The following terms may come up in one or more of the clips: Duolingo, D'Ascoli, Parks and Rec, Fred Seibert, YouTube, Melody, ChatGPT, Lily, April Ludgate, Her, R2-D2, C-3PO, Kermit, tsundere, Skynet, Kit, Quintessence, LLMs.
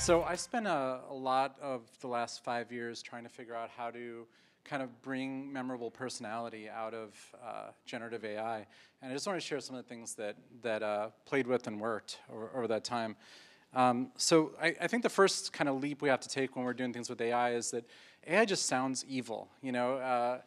So I spent a lot of the last 5 years trying to figure out how to kind of bring memorable personality out of generative AI. And I just want to share some of the things that, played with and worked over that time. So I think the first kind of leap we have to take when we're doing things with AI is that AI just sounds evil. You know,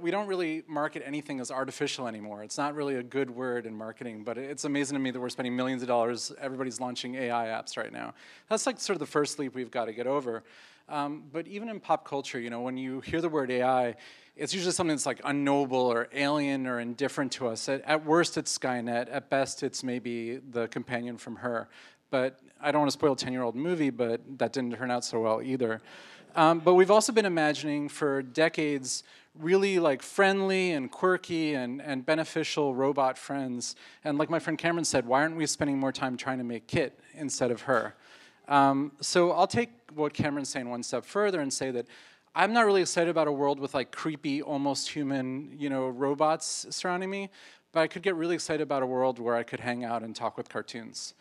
we don't really market anything as artificial anymore. It's not really a good word in marketing, but it's amazing to me that we're spending millions of dollars. Everybody's launching AI apps right now. That's like sort of the first leap we've got to get over. But even in pop culture, you know, when you hear the word AI, it's usually something that's like unknowable or alien or indifferent to us. At worst, it's Skynet. At best, it's maybe the companion from Her. But I don't want to spoil a 10-year-old movie, but that didn't turn out so well either. But we've also been imagining for decades really like friendly and quirky and beneficial robot friends. And like my friend Cameron said, why aren't we spending more time trying to make Kit instead of Her? So I'll take what Cameron's saying one step further and say that I'm not really excited about a world with like creepy, almost human, you know, robots surrounding me, but I could get really excited about a world where I could hang out and talk with cartoons.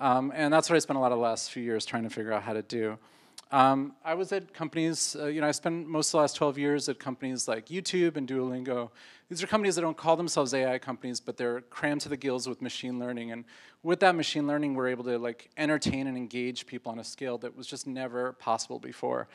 And that's what I spent a lot of the last few years trying to figure out how to do. I was at companies, you know, I spent most of the last 12 years at companies like YouTube and Duolingo. These are companies that don't call themselves AI companies, but they're crammed to the gills with machine learning. And with that machine learning, we're able to like entertain and engage people on a scale that was just never possible before.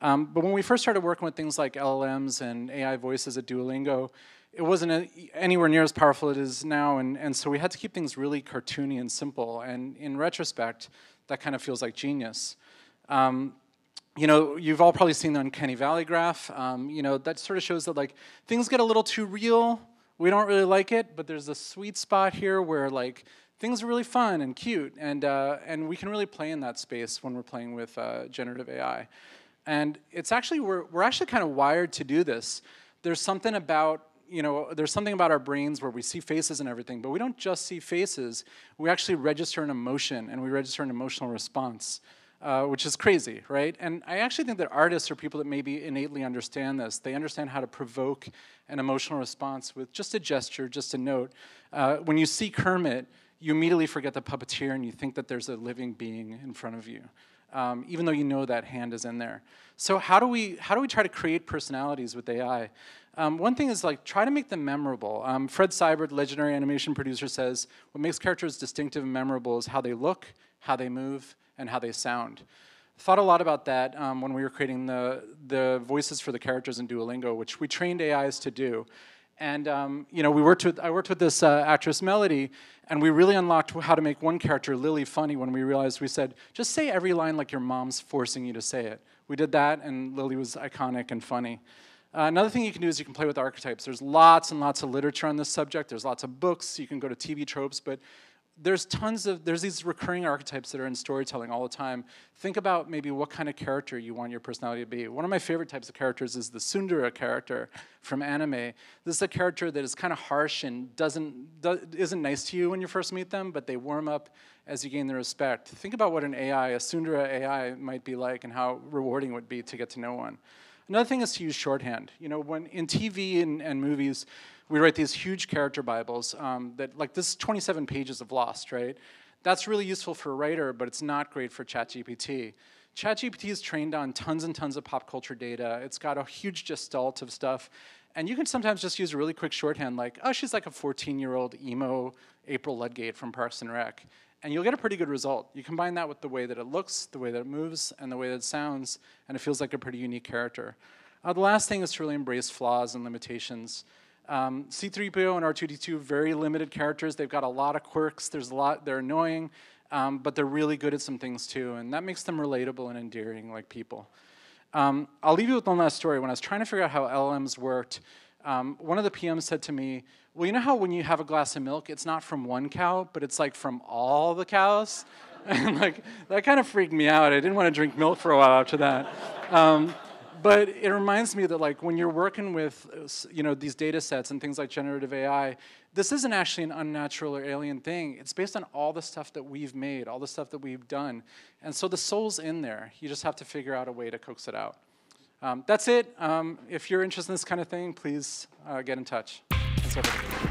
But when we first started working with things like LLMs and AI voices at Duolingo, it wasn't anywhere near as powerful as it is now, and so we had to keep things really cartoony and simple, and in retrospect, that kind of feels like genius. You know, you've all probably seen the Uncanny Valley graph. You know, that sort of shows that like things get a little too real, we don't really like it, but there's a sweet spot here where like things are really fun and cute, and we can really play in that space when we're playing with generative AI. And it's actually, we're actually kind of wired to do this. There's something about, you know, there's something about our brains where we see faces and everything, but we don't just see faces. We actually register an emotion, and we register an emotional response, which is crazy, right? And I actually think that artists are people that maybe innately understand this. They understand how to provoke an emotional response with just a gesture, just a note. When you see Kermit, you immediately forget the puppeteer, and you think that there's a living being in front of you. Even though you know that hand is in there. So how do we try to create personalities with AI? One thing is like try to make them memorable. Fred Seibert, legendary animation producer, says what makes characters distinctive and memorable is how they look, how they move, and how they sound. Thought a lot about that when we were creating the voices for the characters in Duolingo, which we trained AIs to do. And you know, I worked with this actress Melody, and we really unlocked how to make one character, Lily, funny when we realized we said, just say every line like your mom's forcing you to say it. We did that, and Lily was iconic and funny. Another thing you can do is you can play with archetypes. There's lots and lots of literature on this subject. There's lots of books. You can go to TV tropes, but there's these recurring archetypes that are in storytelling all the time. Think about maybe what kind of character you want your personality to be. One of my favorite types of characters is the tsundere character from anime. This is a character that is kind of harsh and isn't nice to you when you first meet them, but they warm up as you gain their respect. Think about what a tsundere AI might be like and how rewarding it would be to get to know one. Another thing is to use shorthand. You know, when in TV and movies, we write these huge character Bibles that, like, this is 27 pages of Lost, right? That's really useful for a writer, but it's not great for ChatGPT. ChatGPT is trained on tons and tons of pop culture data. It's got a huge gestalt of stuff. And you can sometimes just use a really quick shorthand, like, oh, she's like a 14-year-old emo April Ludgate from Parks and Rec. And you'll get a pretty good result. You combine that with the way that it looks, the way that it moves, and the way that it sounds, and it feels like a pretty unique character. The last thing is to really embrace flaws and limitations. C-3PO and R2-D2, very limited characters. They've got a lot of quirks. They're annoying, but they're really good at some things too, and that makes them relatable and endearing, like people. I'll leave you with one last story. When I was trying to figure out how LLMs worked, one of the PMs said to me, well, you know how when you have a glass of milk, it's not from one cow, but it's like from all the cows? And like, that kind of freaked me out. I didn't want to drink milk for a while after that. But it reminds me that, like, when you're working with, you know, these data sets and things like generative AI, this isn't actually an unnatural or alien thing. It's based on all the stuff that we've made, all the stuff that we've done. And so the soul's in there. You just have to figure out a way to coax it out. That's it. If you're interested in this kind of thing, please get in touch. That's everything.